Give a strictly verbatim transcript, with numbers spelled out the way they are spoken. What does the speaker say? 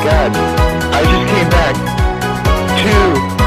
God, I just came back to